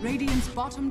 Radiant's bottom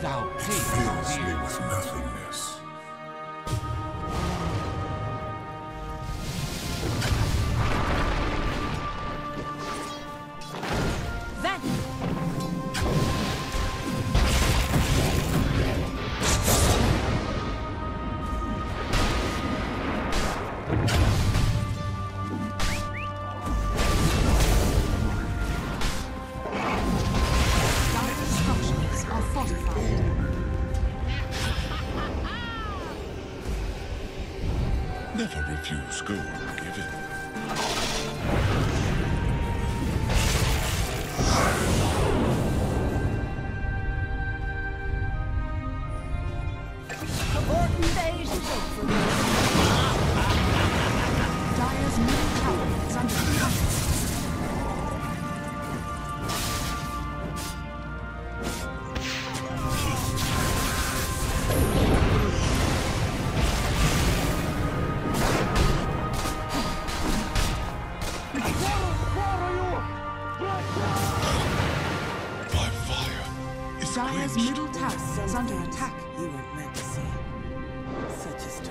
Dire structures are falling. Thou kills me with nothingness. Never refuse gold given. Important days to hope for me. Dire's middle tower is under attack. Dire's middle tower is under attack. You weren't meant to see such as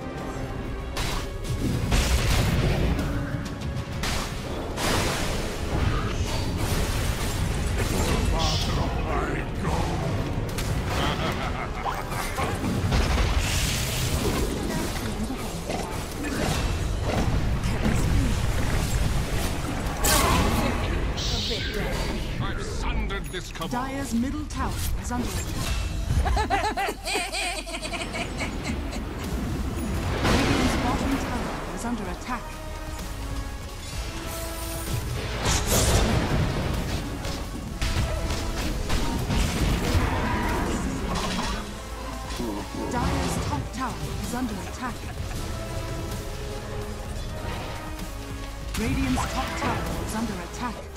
Dire's middle tower is under attack. Radiant's bottom tower is under attack. Dire's top tower is under attack. Radiant's top tower is under attack.